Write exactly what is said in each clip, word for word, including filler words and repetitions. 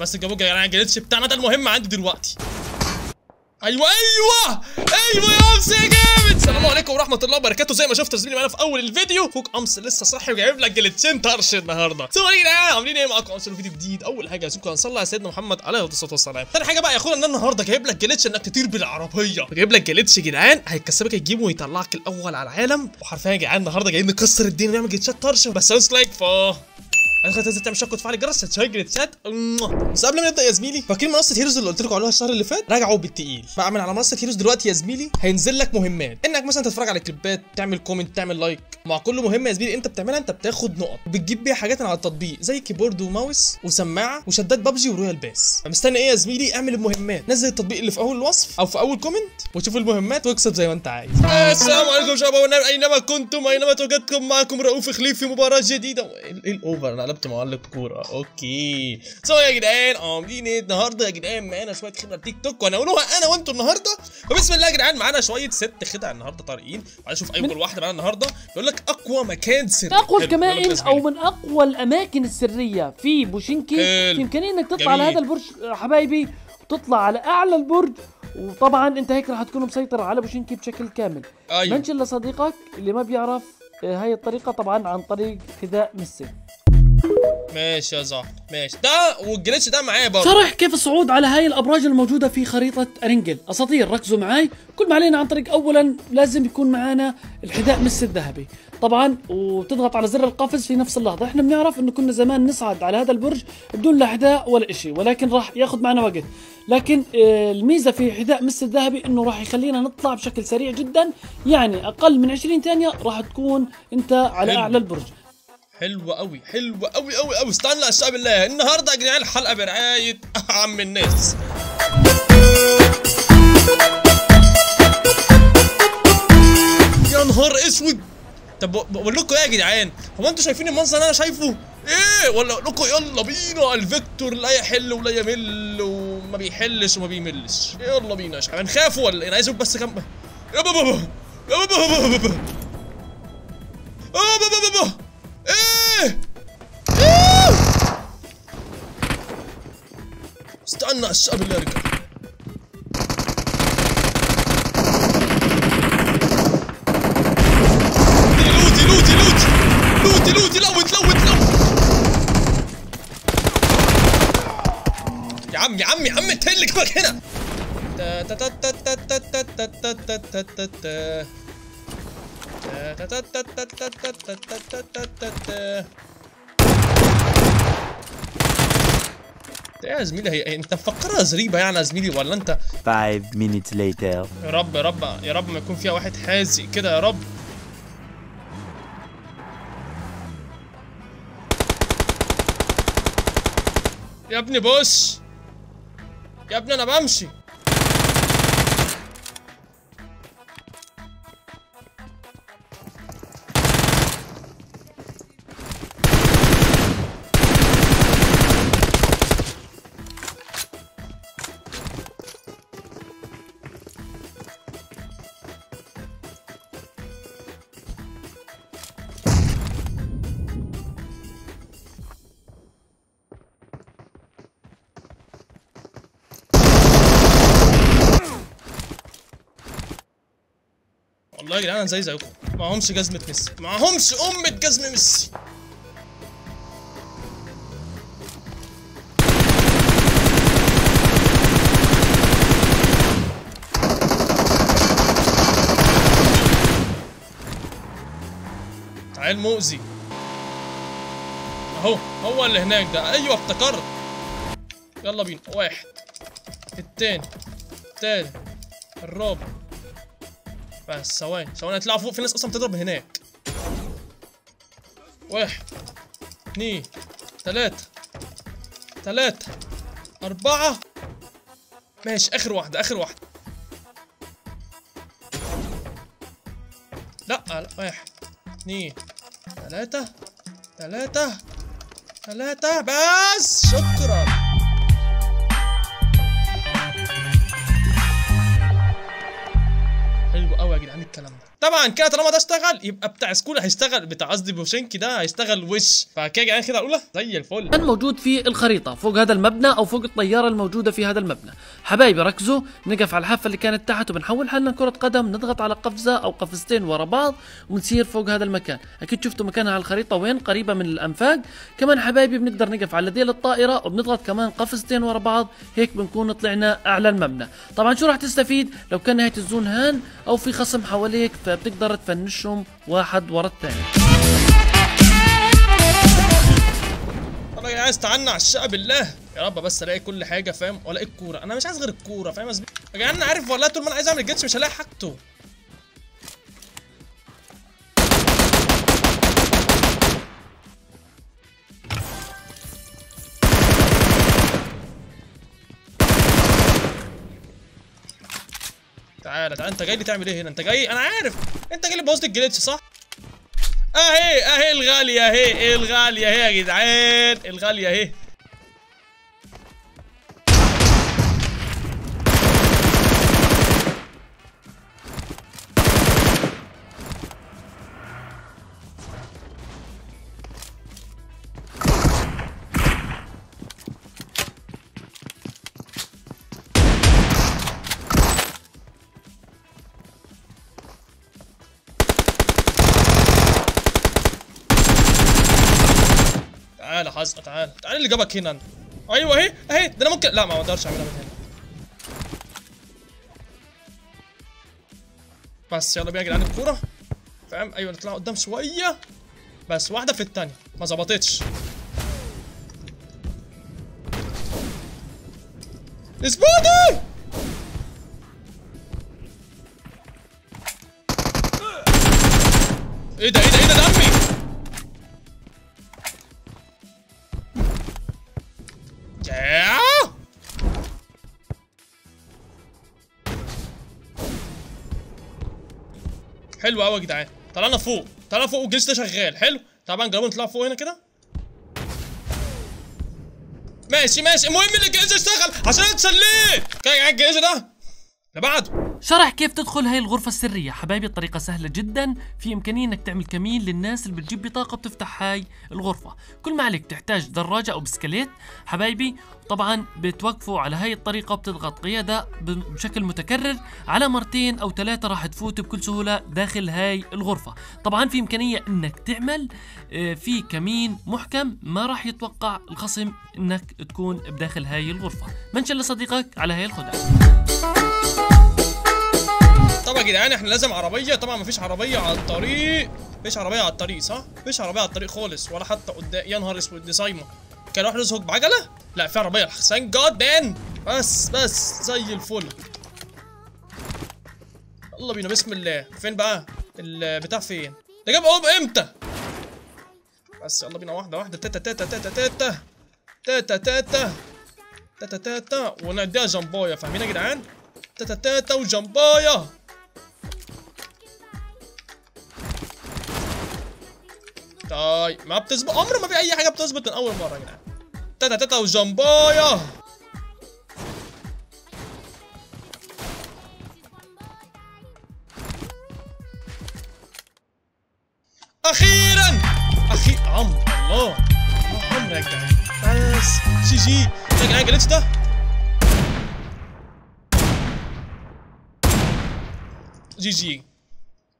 بس الجابوجة يا جدعان الجليتش بتاعنا ده المهم عندي دلوقتي. ايوه ايوه ايوه يا امس يا جامد. السلام عليكم ورحمه الله وبركاته. زي ما شفت زميلي معانا في اول الفيديو اخوك امس لسه صاحي وجايب لك جليتشين طرش النهارده. سلام عليكم يا جدعان، عاملين ايه؟ معاكم امس فيديو جديد. اول حاجه عايزينكم نصلي على سيدنا محمد عليه الصلاه والسلام. ثاني حاجه بقى يا اخويا ان النهارده جايب لك جليتش انك تطير بالعربيه. جايب لك جليتش يا جدعان هيكسبك الجيم ويطلعك الاول على العالم. وحرفيا يا جدعان النهارده جايين نكسر الدنيا ونعمل جليتشات طرش. بس هنس لايك فا عايزك تنزل تعمل شبكه وتفعل الجرس هتشيل جليتشات. بس قبل ما نبدا يا زميلي، فاكرين منصه هيروز اللي قلت لكم عليها الشهر اللي فات؟ راجعوا بالتقيل، بعمل على منصه هيروز دلوقتي يا زميلي هينزل لك مهمات، انك مثلا تتفرج على كليبات، تعمل كومنت، تعمل لايك. مع كل مهمه يا زميلي انت بتعملها انت بتاخد نقط بتجيب بيها حاجات على التطبيق زي كيبورد وماوس وسماعه وشدات ببجي ورويال باس. فمستني ايه يا زميلي؟ اعمل المهمات، نزل التطبيق اللي في اول الوصف او في اول كومنت وشوف المهمات واكسب زي ما انت عايز. السلام عليكم شباب، اينما كنتم اينما توجدتم، معكم رؤوف خليفي في مباراه جديده. الاوفر قلبت معلق كوره. اوكي سوا يا جدعان، عاملين ايه النهارده يا جدعان؟ معانا شويه خدعه تيك توك وهنقولوها انا وانتم النهارده. فبسم الله يا جدعان معانا شويه ست خدع النهارده طارقين. عايز اشوف اول واحده معانا النهارده. بيقول لك اقوى مكان سري، اقوى الكمائن او من اقوى الاماكن السريه في بوشينكي. في امكانيه انك تطلع جميل على هذا البرج حبايبي، تطلع على اعلى البرج، وطبعا انت هيك راح تكون مسيطر على بوشينكي بشكل كامل. أيوه. منشن لصديقك اللي ما بيعرف هاي الطريقه طبعا عن طريق خداع مسك. ماشي يا زهر، ماشي ده والجليتش ده معايا برضه. شرح كيف الصعود على هاي الابراج الموجوده في خريطه ارنجل. اساطير ركزوا معاي، كل ما علينا عن طريق اولا لازم يكون معانا الحذاء مس الذهبي طبعا، وتضغط على زر القفز في نفس اللحظه. احنا بنعرف انه كنا زمان نصعد على هذا البرج بدون لا حذاء ولا شيء، ولكن راح ياخذ معنا وقت. لكن الميزه في حذاء مس الذهبي انه راح يخلينا نطلع بشكل سريع جدا، يعني اقل من عشرين ثانيه راح تكون انت على اعلى البرج. حلوة قوي حلوة قوي قوي قوي. استنى عشان بالله النهارده يا جدعان الحلقة برعاية عم الناس. يا نهار اسود. طب بقول لكم ايه يا جدعان؟ هو انتوا شايفين المنظر اللي انا شايفه؟ ايه ولا اقول لكم يلا بينا؟ الفيكتور لا يحل ولا يمل وما بيحلش وما بيملش. يلا بينا يا شباب، هنخافوا ولا ايه؟ انا عايز بس كم يا بابا يا بابا يا بابا يا بابا. ايه ايه استنى الشاب اللي يرجع. لوتي لوتي لوتي لوتي لوتي لوت لوت لوت يا عم يا عم يا عم تهلك بك هنا. يا زميلي هي انت مفكرها زريبه يعني يا زميلي ولا انت؟ five minutes later. يا رب يا رب يا رب ما يكون فيها واحد حازق كده يا رب. يا ابني بص يا ابني انا بمشي. والله يا جدعان انا زي زيكم، معهمش جزمة ميسي، معهمش أمة جزمة ميسي. تعال مؤذي. أهو هو اللي هناك ده، أيوه افتكرت. يلا بينا، واحد، التاني، التالت، الرابع. بس ثواني ثواني هتطلعوا فوق، في ناس اصلا بتضرب هناك. واحد اتنين تلاتة تلاتة أربعة. ماشي آخر واحدة آخر واحدة. لأ لأ واحد اتنين تلاتة تلاتة تلاتة بس. شكرا. الكلام ده طبعا كده طالما ده اشتغل يبقى بتاع سكول هيشتغل، بتاع قصدي بوشينكي ده هيشتغل وش. فكده يعني كده الاولى زي الفل. كان موجود في الخريطه فوق هذا المبنى او فوق الطياره الموجوده في هذا المبنى. حبايبي ركزوا، نقف على الحافه اللي كانت تحت وبنحولها لنا كره قدم، نضغط على قفزه او قفزتين ورا بعض ونسير فوق هذا المكان. اكيد شفتوا مكانها على الخريطه وين، قريبه من الانفاق. كمان حبايبي بنقدر نقف على ديل الطائره وبنضغط كمان قفزتين ورا بعض، هيك بنكون طلعنا اعلى المبنى. طبعا شو راح تستفيد لو كان نهايه الزون هان او في خصم حواليك، فبتقدر تفنشهم واحد ورا الثاني. والله يا عايز استعنى على الشقه بالله، يا رب بس الاقي كل حاجه فاهم، والاقي الكوره. انا مش عايز غير الكوره فاهم قصدي يا جدعان. انا عارف والله طول ما انا عايز اعمل جيتش مش هلاقي حاجته. تعالى تعالى، انت جاي لي تعمل ايه هنا؟ انت جاي، انا عارف انت جاي لي بوظت الجليتش صح؟ اهي اهي الغاليه اهي الغاليه اهي يا جدعان الغاليه اهي. تعال حزقه، تعال تعال اللي جابك هنا أنا. ايوه اهي اهي، ده انا ممكن، لا ما اقدرش اعملها من هنا. بس يلا بينا يا جدعان الكوره فاهم. ايوه نطلع قدام شويه بس، واحده في الثانيه ما ظبطتش. اسبوتي ايه ده ايه ده ايه ده دمي. حلو قوي يا جدعان، طلعنا فوق، طلعنا فوق والجليتش ده شغال حلو. طبعا جربوا نطلع فوق هنا كده. ماشي ماشي، المهم ان الجليتش اشتغل عشان اتسليت كده يا جدعان. الجليتش ده اللي بعده شرح كيف تدخل هاي الغرفة السرية. حبايبي الطريقة سهلة جدا، في إمكانية إنك تعمل كمين للناس اللي بتجيب بطاقة بتفتح هاي الغرفة. كل ما عليك تحتاج دراجة أو بسكليت حبايبي، طبعا بتوقفوا على هاي الطريقة، بتضغط قيادة بشكل متكرر على مرتين أو ثلاثة راح تفوت بكل سهولة داخل هاي الغرفة. طبعا في إمكانية إنك تعمل في كمين محكم، ما راح يتوقع الخصم إنك تكون بداخل هاي الغرفة. منشل لصديقك على هاي الخدعة. طبعا يا جدعان احنا لازم عربيه، طبعا مفيش عربيه على الطريق، مفيش عربيه على الطريق صح؟ مفيش عربيه على الطريق خالص ولا حتى قدام. يا نهار اسود دي صايمه، كان واحد يزهق بعجله. لا في عربيه، ثانك جاد مان. بس بس زي الفل، يلا بينا بسم الله. فين بقى البتاع؟ فين ده جاب اوب امتى؟ بس يلا بينا واحده واحده، تاتا تاتا تاتا تاتا تاتا تاتا تاتا تاتا، ونديها جمبايه فاهمين يا جدعان؟ تاتا تاتا وجمبايه. طيب ما بتظبط، عمره ما في اي حاجه بتظبط من اول مره يا جدعان. تاتا تاتا وجمبايه. اخيرا اخي عمرو، الله الله عمرو يا جدعان. بس جي جي يا جدعان. الجليتش ده جي جي.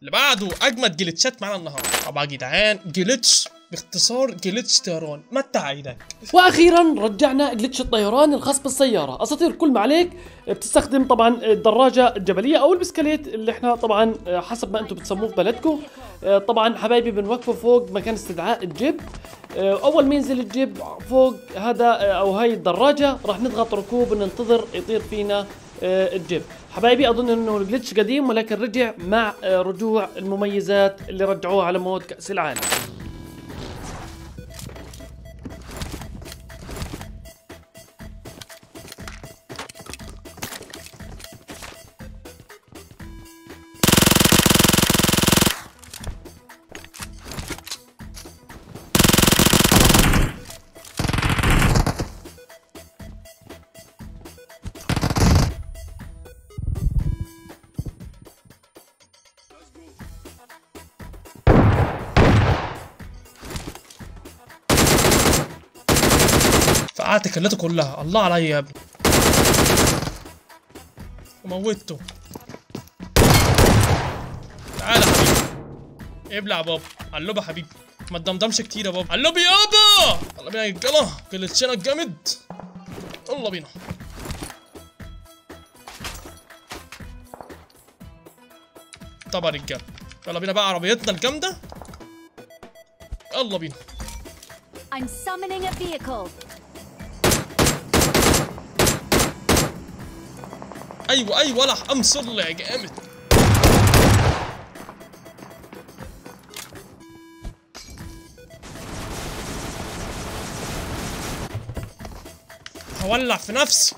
اللي بعده اجمد جليتشات معانا النهارده. طبعا يا جدعان جليتش باختصار جليتش طيران، متع عينك. واخيرا رجعنا جليتش الطيران الخاص بالسياره. اساطير كل ما عليك بتستخدم طبعا الدراجه الجبليه او البسكليت اللي احنا طبعا حسب ما انتم بتسموه في بلدكم. طبعا حبايبي بنوقفه فوق مكان استدعاء الجيب، اول ما ينزل الجيب فوق هذا او هاي الدراجه راح نضغط ركوب وننتظر يطير فينا الجيب. حبايبي اظن انه الجلتش قديم ولكن رجع مع رجوع المميزات اللي رجعوها على مود كاس العالم. ولعت كلاته كلها. الله عليا يا ابني، وموتته. تعالى يا حبيبي ابلع يا بابا. قلوب يا حبيبي، ما تدمدمش كتير يا بابا. قلوب يابا. يلا بينا يا رجاله، كلتشنا الجامد. يلا بينا. طب يا رجاله يلا بينا بقى عربيتنا الجامده. يلا بينا. I'm summoning a vehicle. ايوه ايوه ولا امصر لي يا جامد. هولع في نفسي.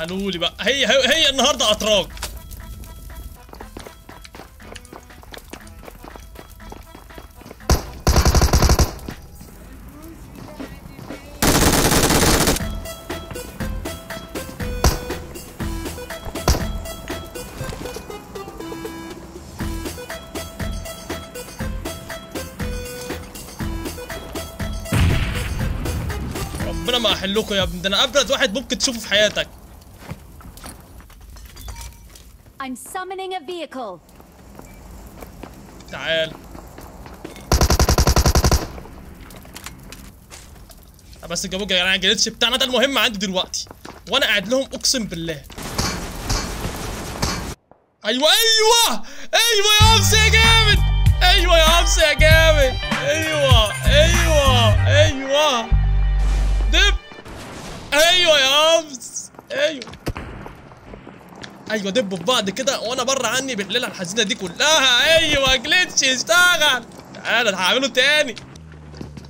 تعالوا لي بقى، هي هي, هي النهارده اتراك. ربنا ما احلكوا يا ابني، ده انا ابرد واحد ممكن تشوفه في حياتك. I'm summoning a vehicle. تعال. بس جابوا جاي الجليتش بتاعنا ده المهم عندي دلوقتي، وانا قاعد لهم اقسم بالله. ايوه ايوه ايوه يا امس يا جامد. ايوه يا امس يا جامد. ايوه ايوه ايوه دب. ايوه يا امس. ايوه ايوه دبوا في بعض كده وانا بره عني بالليله الحزينه دي كلها. ايوه جليتش اشتغل. تعالى هعمله تاني.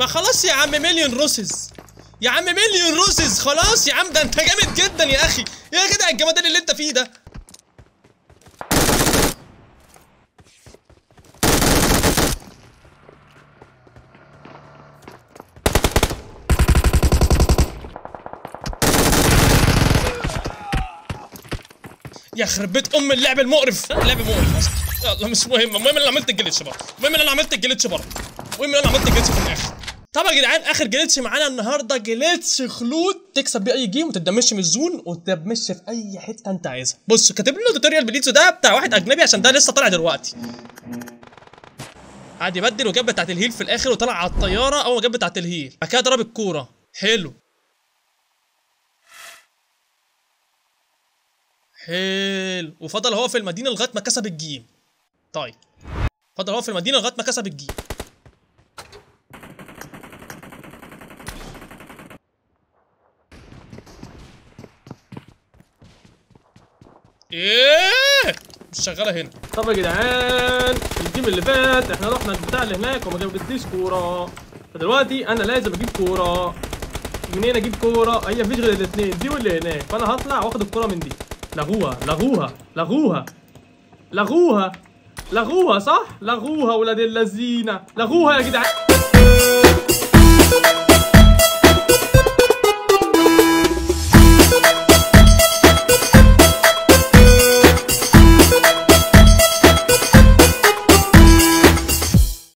ما خلاص يا عم مليون روسز، يا عم مليون روسز خلاص يا عم، ده انت جامد جدا يا اخي، يا جدع الجمدان اللي انت فيه ده. يا خربت ام اللعب المقرف، اللعب مقرف اصلا. يلا مش مهم، المهم انا عملت الجليتش بره، المهم انا عملت الجليتش بره، المهم انا عملت الجليتش في الاخر. طبعا يا جدعان اخر جليتش معانا النهارده جليتش خلود، تكسب بيه اي جيم وتتدمجش من الزون وتتدمجش في اي حته انت عايزها. بص كاتب لنا توتوريال باليتسو ده بتاع واحد اجنبي عشان ده لسه طالع دلوقتي. قعد يبدل وجاب بتاعت الهيل في الاخر وطلع على الطياره، اول ما جاب بتاعت الهيل بعد كده ضرب الكوره. حلو حلو، وفضل هو في المدينه لغايه ما كسب الجيم. طيب فضل هو في المدينه لغايه ما كسب الجيم. ايه مش شغاله هنا. طب يا جدعان الجيم اللي فات احنا رحنا البتاع اللي هناك وما جابتليش كوره، فدلوقتي انا لازم اجيب كوره. منين اجيب كوره؟ هي مفيش غير الاثنين دي واللي هناك، فانا هطلع واخد الكوره من دي. لغوها لغوها لغوها لغوها لغوها صح؟ لغوها ولاد اللذينة، لغوها يا جدعان.